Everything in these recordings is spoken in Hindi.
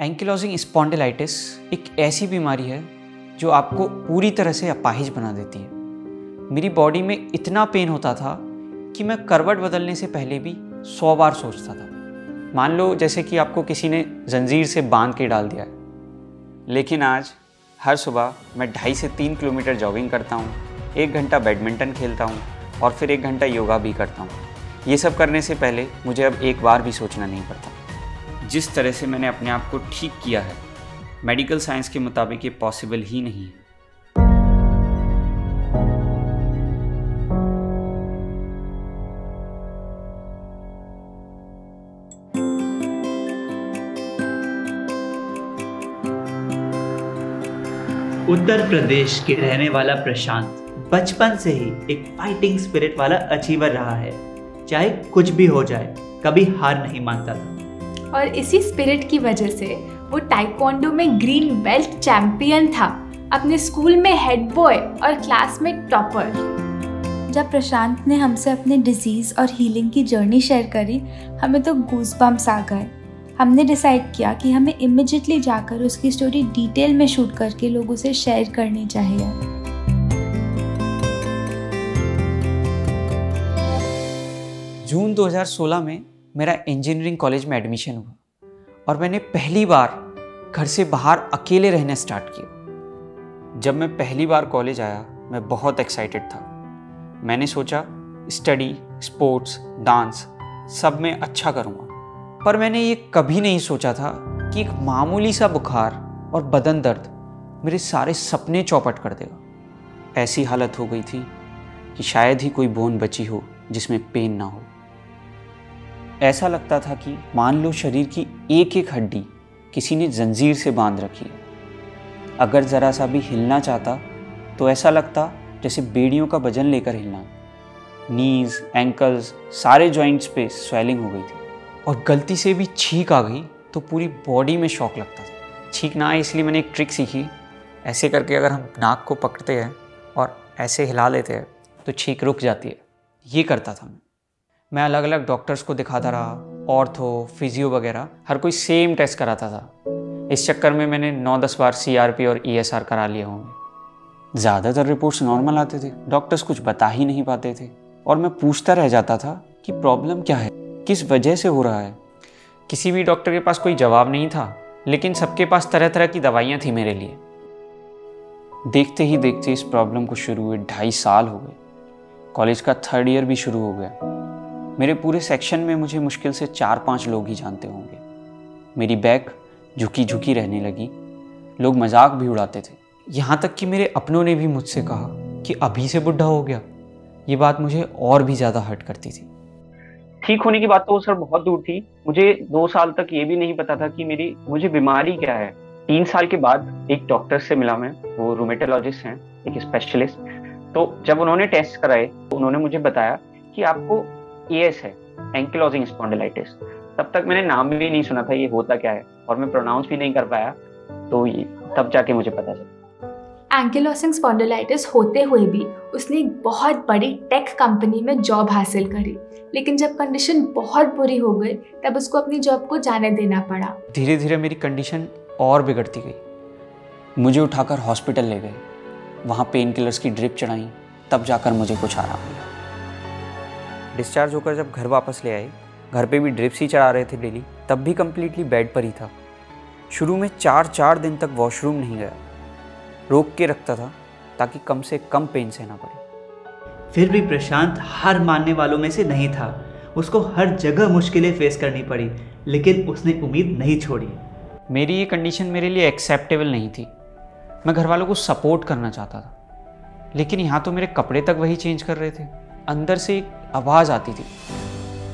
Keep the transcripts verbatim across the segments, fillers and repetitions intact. एंकिलोजिंग स्पॉन्डिलाइटिस एक ऐसी बीमारी है जो आपको पूरी तरह से अपाहिज बना देती है। मेरी बॉडी में इतना पेन होता था कि मैं करवट बदलने से पहले भी सौ बार सोचता था। मान लो जैसे कि आपको किसी ने जंजीर से बांध के डाल दिया है, लेकिन आज हर सुबह मैं ढाई से तीन किलोमीटर जॉगिंग करता हूँ, एक घंटा बैडमिंटन खेलता हूँ और फिर एक घंटा योगा भी करता हूँ। ये सब करने से पहले मुझे अब एक बार भी सोचना नहीं पड़ता। जिस तरह से मैंने अपने आप को ठीक किया है, मेडिकल साइंस के मुताबिक ये पॉसिबल ही नहीं है। उत्तर प्रदेश के रहने वाला प्रशांत बचपन से ही एक फाइटिंग स्पिरिट वाला अचीवर रहा है। चाहे कुछ भी हो जाए, कभी हार नहीं मानता था और इसी स्पिरिट की वजह से वो ताइक्वांडो में ग्रीन बेल्ट चैंपियन था, अपने स्कूल में हेड बॉय और क्लास में टॉपर। जब प्रशांत ने हमसे अपने डिजीज और हीलिंग की जर्नी शेयर करी, हमें तो गूजबम्स आ गए। हमने डिसाइड किया कि हमें इमिजिएटली जाकर उसकी स्टोरी डिटेल में शूट करके लोगों से शेयर करनी चाहिए। जून दो हज़ार सोलह में मेरा इंजीनियरिंग कॉलेज में एडमिशन हुआ और मैंने पहली बार घर से बाहर अकेले रहना स्टार्ट किया। जब मैं पहली बार कॉलेज आया, मैं बहुत एक्साइटेड था। मैंने सोचा स्टडी, स्पोर्ट्स, डांस सब में अच्छा करूँगा, पर मैंने ये कभी नहीं सोचा था कि एक मामूली सा बुखार और बदन दर्द मेरे सारे सपने चौपट कर देगा। ऐसी हालत हो गई थी कि शायद ही कोई बोन बची हो जिसमें पेन ना हो। ऐसा लगता था कि मान लो शरीर की एक एक हड्डी किसी ने जंजीर से बांध रखी है। अगर ज़रा सा भी हिलना चाहता तो ऐसा लगता जैसे बेड़ियों का वजन लेकर हिलना। नीज़, एंकल्स, सारे जॉइंट्स पे स्वेलिंग हो गई थी और गलती से भी छींक आ गई तो पूरी बॉडी में शॉक लगता था। छींक ना आए इसलिए मैंने एक ट्रिक सीखी। ऐसे करके अगर हम नाक को पकड़ते हैं और ऐसे हिला लेते हैं तो छींक रुक जाती है। ये करता था मैं मैं अलग अलग डॉक्टर्स को दिखाता रहा, ऑर्थो, फिजियो वगैरह, हर कोई सेम टेस्ट कराता था। इस चक्कर में मैंने नौ दस बार सी आर पी और ई एस आर करा लिए होंगे। ज़्यादातर रिपोर्ट्स नॉर्मल आते थे, डॉक्टर्स कुछ बता ही नहीं पाते थे और मैं पूछता रह जाता था कि प्रॉब्लम क्या है, किस वजह से हो रहा है। किसी भी डॉक्टर के पास कोई जवाब नहीं था, लेकिन सबके पास तरह तरह की दवाइयाँ थी मेरे लिए। देखते ही देखते इस प्रॉब्लम को शुरू हुए ढाई साल हो गए। कॉलेज का थर्ड ईयर भी शुरू हो गया। मेरे पूरे सेक्शन में मुझे मुश्किल से चार पांच लोग ही जानते होंगे। मेरी बैक झुकी झुकी रहने लगी, लोग मजाक भी उड़ाते थे। यहाँ तक कि मेरे अपनों ने भी मुझसे कहा कि अभी से बुढ़ा हो गया। ये बात मुझे और भी ज़्यादा हर्ट करती थी। ठीक होने की बात तो सर बहुत दूर थी। मुझे दो साल तक ये भी नहीं पता था कि मेरी मुझे बीमारी क्या है। तीन साल के बाद एक डॉक्टर से मिला मैं, वो रूमेटोलॉजिस्ट हैं, एक स्पेशलिस्ट। तो जब उन्होंने टेस्ट कराए तो उन्होंने मुझे बताया कि आपको ए एस है, एंकिलोजिंग स्पॉन्डिलाइटिस। तब तक मैंने नाम भी नहीं सुना था, ये होता क्या है, और मैं प्रोनाउंस भी नहीं कर पाया। तो ये तब जाके मुझे पता चला। एंकिलोसिंग स्पॉन्डिलाइटिस होते हुए भी उसने एक बहुत बड़ी टेक कंपनी में जॉब हासिल करी, लेकिन जब कंडीशन बहुत बुरी हो गई तब उसको अपनी जॉब को जाने देना पड़ा। धीरे धीरे मेरी कंडीशन और बिगड़ती गई। मुझे उठाकर हॉस्पिटल ले गए, वहाँ पेन किलर्स की ड्रिप चढ़ाई, तब जाकर मुझे कुछ आराम मिला। डिस्चार्ज होकर जब घर वापस ले आए, घर पे भी ड्रिप्स ही चढ़ा रहे थे डेली, तब भी कम्प्लीटली बेड पर ही था। शुरू में चार चार दिन तक वॉशरूम नहीं गया, रोक के रखता था ताकि कम से कम पेन सहना पड़े। फिर भी प्रशांत हार मानने वालों में से नहीं था। उसको हर जगह मुश्किलें फेस करनी पड़ी, लेकिन उसने उम्मीद नहीं छोड़ी। मेरी ये कंडीशन मेरे लिए एक्सेप्टेबल नहीं थी। मैं घर वालों को सपोर्ट करना चाहता था, लेकिन यहाँ तो मेरे कपड़े तक वही चेंज कर रहे थे। अंदर से एक आवाज़ आती थी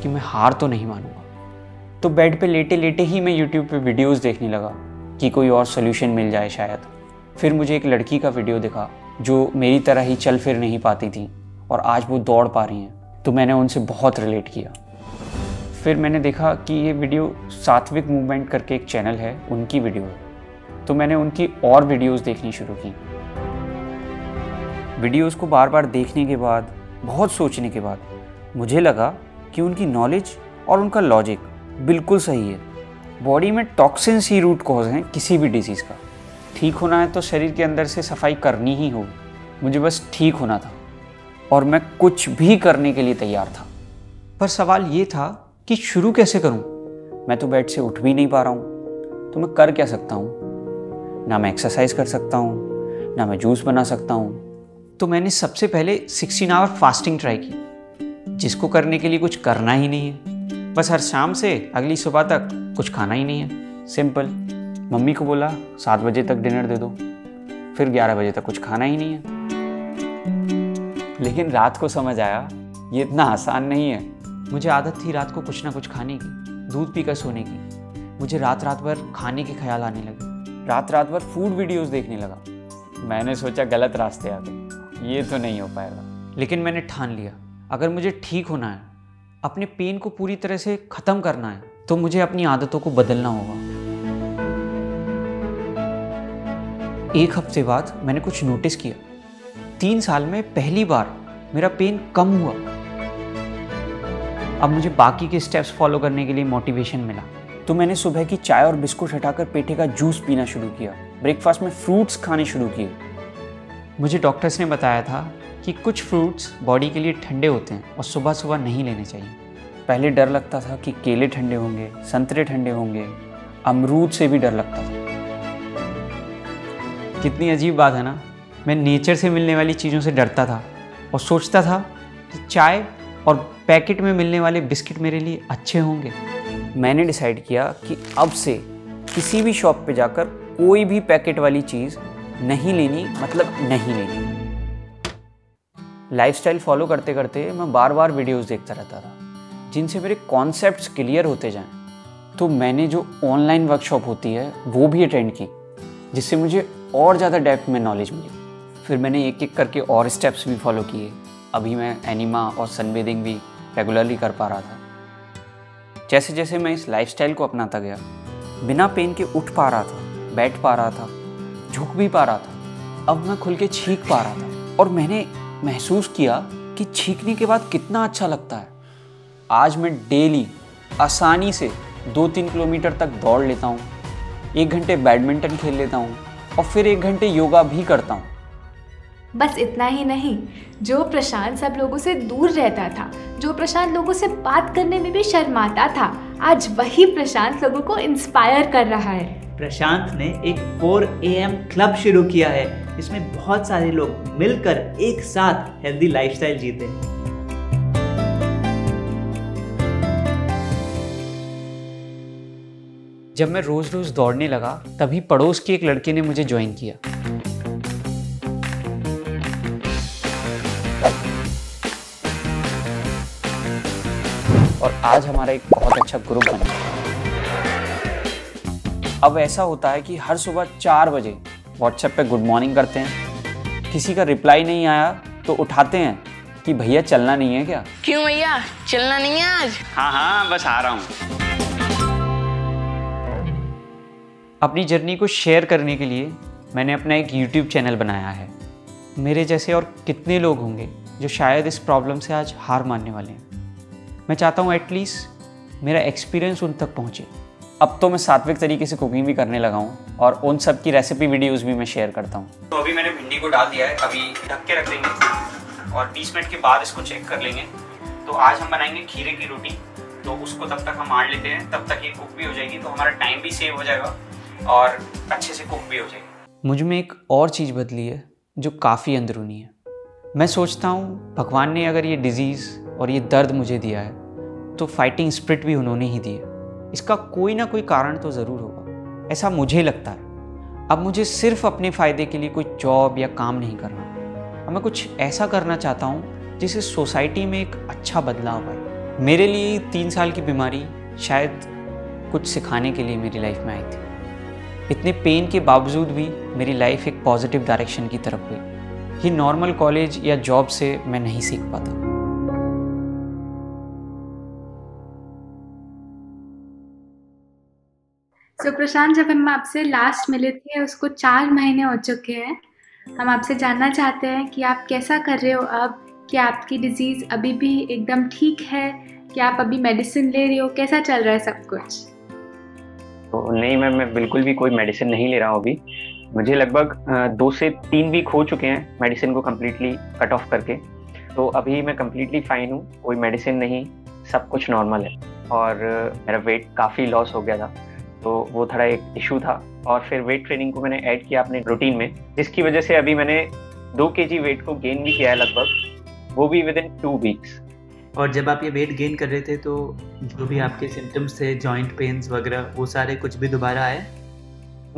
कि मैं हार तो नहीं मानूंगा। तो बेड पे लेटे लेटे ही मैं यूट्यूब पे वीडियोस देखने लगा कि कोई और सोल्यूशन मिल जाए शायद। फिर मुझे एक लड़की का वीडियो दिखा जो मेरी तरह ही चल फिर नहीं पाती थी और आज वो दौड़ पा रही हैं, तो मैंने उनसे बहुत रिलेट किया। फिर मैंने देखा कि ये वीडियो सात्विक मूवमेंट करके एक चैनल है, उनकी वीडियो है, तो मैंने उनकी और वीडियोज़ देखनी शुरू की। वीडियोज़ को बार बार देखने के बाद, बहुत सोचने के बाद, मुझे लगा कि उनकी नॉलेज और उनका लॉजिक बिल्कुल सही है। बॉडी में टॉक्सिन्स ही रूट कॉज हैं किसी भी डिजीज़ का। ठीक होना है तो शरीर के अंदर से सफाई करनी ही होगी। मुझे बस ठीक होना था और मैं कुछ भी करने के लिए तैयार था, पर सवाल ये था कि शुरू कैसे करूं। मैं तो बेड से उठ भी नहीं पा रहा हूं, तो मैं कर क्या सकता हूं? ना मैं एक्सरसाइज कर सकता हूं, ना मैं जूस बना सकता हूं। तो मैंने सबसे पहले सिक्सटीन आवर फास्टिंग ट्राई की, जिसको करने के लिए कुछ करना ही नहीं है, बस हर शाम से अगली सुबह तक कुछ खाना ही नहीं है। सिंपल। मम्मी को बोला सात बजे तक डिनर दे दो, फिर ग्यारह बजे तक कुछ खाना ही नहीं है। लेकिन रात को समझ आया ये इतना आसान नहीं है। मुझे आदत थी रात को कुछ ना कुछ खाने की, दूध पीकर सोने की। मुझे रात रात भर खाने के ख्याल आने लगे, रात रात भर फूड वीडियोस देखने लगा। मैंने सोचा गलत रास्ते आ गए, ये तो नहीं हो पाएगा। लेकिन मैंने ठान लिया, अगर मुझे ठीक होना है, अपने पेन को पूरी तरह से ख़त्म करना है, तो मुझे अपनी आदतों को बदलना होगा। एक हफ्ते बाद मैंने कुछ नोटिस किया। तीन साल में पहली बार मेरा पेन कम हुआ। अब मुझे बाकी के स्टेप्स फॉलो करने के लिए मोटिवेशन मिला। तो मैंने सुबह की चाय और बिस्कुट हटाकर पेठे का जूस पीना शुरू किया। ब्रेकफास्ट में फ्रूट्स खाने शुरू किए। मुझे डॉक्टर्स ने बताया था कि कुछ फ्रूट्स बॉडी के लिए ठंडे होते हैं और सुबह सुबह नहीं लेने चाहिए। पहले डर लगता था कि केले ठंडे होंगे, संतरे ठंडे होंगे, अमरूद से भी डर लगता था। कितनी अजीब बात है ना, मैं नेचर से मिलने वाली चीज़ों से डरता था और सोचता था कि चाय और पैकेट में मिलने वाले बिस्किट मेरे लिए अच्छे होंगे। मैंने डिसाइड किया कि अब से किसी भी शॉप पे जाकर कोई भी पैकेट वाली चीज़ नहीं लेनी, मतलब नहीं लेनी। लाइफस्टाइल फॉलो करते करते मैं बार बार वीडियोज़ देखता रहता था जिनसे मेरे कॉन्सेप्ट्स क्लियर होते जाएं। तो मैंने जो ऑनलाइन वर्कशॉप होती है वो भी अटेंड की, जिससे मुझे और ज़्यादा डेप्थ में नॉलेज मिली। फिर मैंने एक एक करके और स्टेप्स भी फॉलो किए। अभी मैं एनिमा और सनबेदिंग भी रेगुलरली कर पा रहा था। जैसे जैसे मैं इस लाइफस्टाइल को अपनाता गया, बिना पेन के उठ पा रहा था, बैठ पा रहा था, झुक भी पा रहा था। अब मैं खुल के छींक पा रहा था और मैंने महसूस किया कि छींकने के बाद कितना अच्छा लगता है। आज मैं डेली आसानी से दो तीन किलोमीटर तक दौड़ लेता हूँ, एक घंटे बैडमिंटन खेल लेता हूँ और फिर एक घंटे योगा भी करता हूँ। बस इतना ही नहीं, जो प्रशांत सब लोगों से दूर रहता था, जो प्रशांत लोगों से बात करने में भी शर्माता था, आज वही प्रशांत लोगों को इंस्पायर कर रहा है। प्रशांत ने एक फोर ए एम क्लब शुरू किया है। इसमें बहुत सारे लोग मिलकर एक साथ हेल्दी लाइफस्टाइल जीते हैं। जब मैं रोज रोज दौड़ने लगा, तभी पड़ोस के एक लड़के ने मुझे ज्वाइन किया। और आज हमारा एक बहुत अच्छा ग्रुप बना। अब ऐसा होता है कि हर सुबह चार बजे WhatsApp पे गुड मॉर्निंग करते हैं। किसी का रिप्लाई नहीं आया तो उठाते हैं कि भैया चलना नहीं है क्या? क्यों भैया चलना नहीं है आज? हाँ हाँ बस आ रहा हूँ। अपनी जर्नी को शेयर करने के लिए मैंने अपना एक यूट्यूब चैनल बनाया है। मेरे जैसे और कितने लोग होंगे जो शायद इस प्रॉब्लम से आज हार मानने वाले हैं। मैं चाहता हूँ एटलीस्ट मेरा एक्सपीरियंस उन तक पहुँचे। अब तो मैं सात्विक तरीके से कुकिंग भी करने लगा हूँ और उन सब की रेसिपी वीडियोज़ भी मैं शेयर करता हूँ। तो अभी मैंने भिंडी को डाल दिया है, अभी ढक के रख देंगे और बीस मिनट के बाद इसको चेक कर लेंगे। तो आज हम बनाएंगे खीरे की रोटी, तो उसको तब तक हम आड़ लेते हैं, तब तक ये कुक भी हो जाएगी, तो हमारा टाइम भी सेव हो जाएगा और अच्छे से कुक भी हो जाएगी। मुझ में एक और चीज़ बदली है जो काफ़ी अंदरूनी है। मैं सोचता हूँ भगवान ने अगर ये डिजीज़ और ये दर्द मुझे दिया है तो फाइटिंग स्पिरिट भी उन्होंने ही दी है। इसका कोई ना कोई कारण तो ज़रूर होगा, ऐसा मुझे लगता है। अब मुझे सिर्फ अपने फ़ायदे के लिए कोई जॉब या काम नहीं करना। अब मैं कुछ ऐसा करना चाहता हूँ जिससे सोसाइटी में एक अच्छा बदलाव आए। मेरे लिए तीन साल की बीमारी शायद कुछ सिखाने के लिए मेरी लाइफ में आई थी। इतने पेन के बावजूद भी मेरी लाइफ एक पॉजिटिव डायरेक्शन की तरफ गई। ये नॉर्मल कॉलेज या जॉब से मैं नहीं सीख पाता। तो so, प्रशांत, जब हम आपसे लास्ट मिले थे उसको चार महीने हो चुके हैं। हम आपसे जानना चाहते हैं कि आप कैसा कर रहे हो अब, कि आपकी डिजीज़ अभी भी एकदम ठीक है, कि आप अभी मेडिसिन ले रहे हो, कैसा चल रहा है सब कुछ? तो नहीं मैम, मैं बिल्कुल भी कोई मेडिसिन नहीं ले रहा हूँ अभी। मुझे लगभग दो से तीन वीक हो चुके हैं मेडिसिन को कम्प्लीटली कट ऑफ करके, तो अभी मैं कम्प्लीटली फाइन हूँ, कोई मेडिसिन नहीं, सब कुछ नॉर्मल है। और मेरा वेट काफ़ी लॉस हो गया था, तो वो थोड़ा एक इशू था। और फिर वेट ट्रेनिंग को मैंने ऐड किया अपने रूटीन में, जिसकी वजह से अभी मैंने दो केजी वेट को गेन भी किया है लगभग, वो भी विद इन टू वीक्स। और जब आप ये वेट गेन कर रहे थे तो जो भी आपके सिम्टम्स थे, जॉइंट पेन्स वगैरह, वो सारे कुछ भी दोबारा आए?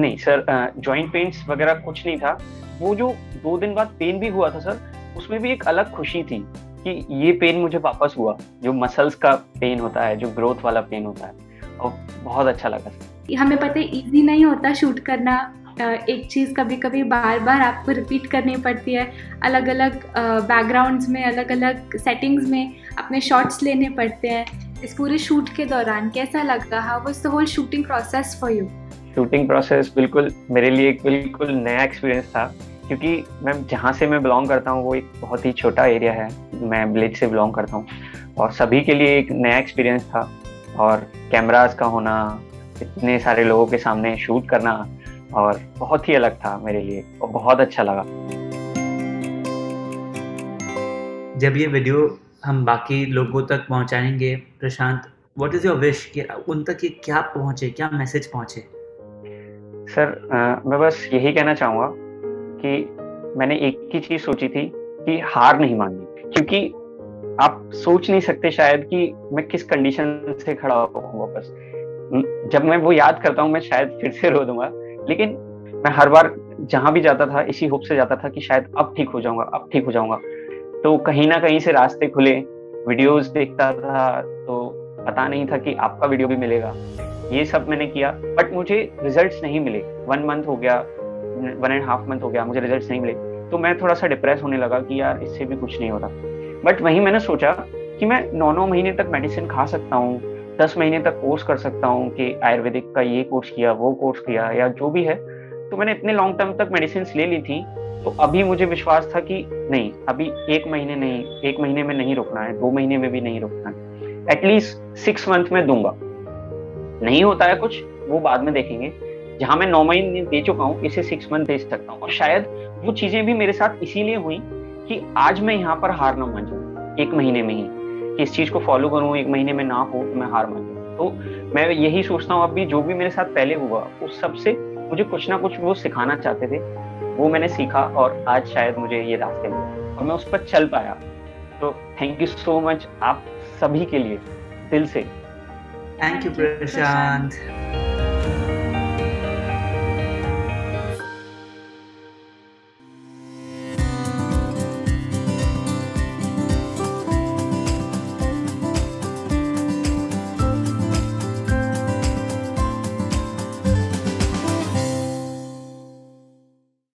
नहीं सर, जॉइंट पेन्स वगैरह कुछ नहीं था। वो जो दो दिन बाद पेन भी हुआ था सर, उसमें भी एक अलग खुशी थी कि ये पेन मुझे वापस हुआ, जो मसल्स का पेन होता है, जो ग्रोथ वाला पेन होता है, और बहुत अच्छा लगा सर। हमें पता है इजी नहीं होता शूट करना, एक चीज़ कभी कभी बार बार आपको रिपीट करनी पड़ती है, अलग अलग बैकग्राउंड्स में, अलग अलग सेटिंग्स में अपने शॉट्स लेने पड़ते हैं। इस पूरे शूट के दौरान कैसा लगा, how was the whole shooting process for you? Shooting process बिल्कुल मेरे लिए एक बिल्कुल नया एक्सपीरियंस था, क्योंकि मैम जहाँ से मैं बिलोंग करता हूँ वो एक बहुत ही छोटा एरिया है, मैं विलेज से बिलोंग करता हूँ, और सभी के लिए एक नया एक्सपीरियंस था। और कैमराज का होना, इतने सारे लोगों के सामने शूट करना, और बहुत ही अलग था मेरे लिए, और बहुत अच्छा लगा। जब ये वीडियो हम बाकी लोगों तक पहुंचाएंगे, Prashant, what is your wish कि उन तक ये क्या पहुंचे, क्या मैसेज पहुंचे? सर आ, मैं बस यही कहना चाहूँगा कि मैंने एक ही चीज़ सोची थी कि हार नहीं माननी, क्योंकि आप सोच नहीं सकते शायद कि मैं किस कंडीशन से खड़ा हूँ वापस। जब मैं वो याद करता हूँ मैं शायद फिर से रो दूंगा, लेकिन मैं हर बार जहाँ भी जाता था इसी होप से जाता था कि शायद अब ठीक हो जाऊंगा, अब ठीक हो जाऊंगा। तो कहीं ना कहीं से रास्ते खुले, वीडियोस देखता था तो पता नहीं था कि आपका वीडियो भी मिलेगा, ये सब मैंने किया, बट मुझे रिजल्ट्स नहीं मिले। वन मंथ हो गया, वन एंड हाफ मंथ हो गया, मुझे रिजल्ट नहीं मिले, तो मैं थोड़ा सा डिप्रेस होने लगा कि यार इससे भी कुछ नहीं होता। बट वहीं मैंने सोचा कि मैं नौ नौ महीने तक मेडिसिन खा सकता हूँ, दस महीने तक कोर्स कर सकता हूँ कि आयुर्वेदिक का ये कोर्स किया, वो कोर्स किया, या जो भी है। तो मैंने इतने लॉन्ग टर्म तक मेडिसिन ले ली थी, तो अभी मुझे विश्वास था कि नहीं, अभी एक महीने नहीं, एक महीने में नहीं रुकना है, दो महीने में भी नहीं रुकना है, एटलीस्ट सिक्स मंथ में दूंगा। नहीं होता है कुछ वो बाद में देखेंगे, जहाँ मैं नौ महीने दे चुका हूँ इसे सिक्स मंथ दे सकता हूँ। और शायद वो चीज़ें भी मेरे साथ इसीलिए हुई कि आज मैं यहाँ पर हार ना मान जाऊँ एक महीने में ही, कि इस चीज़ को फॉलो करूँ, एक महीने में ना हो तो मैं हार मान जाऊँ। तो मैं यही सोचता हूँ अब भी जो भी मेरे साथ पहले हुआ उस सब से मुझे कुछ ना कुछ वो सिखाना चाहते थे, वो मैंने सीखा, और आज शायद मुझे ये रास्ते मिले और मैं उस पर चल पाया। तो थैंक यू सो मच आप सभी के लिए, दिल से थैंक यू प्रशांत।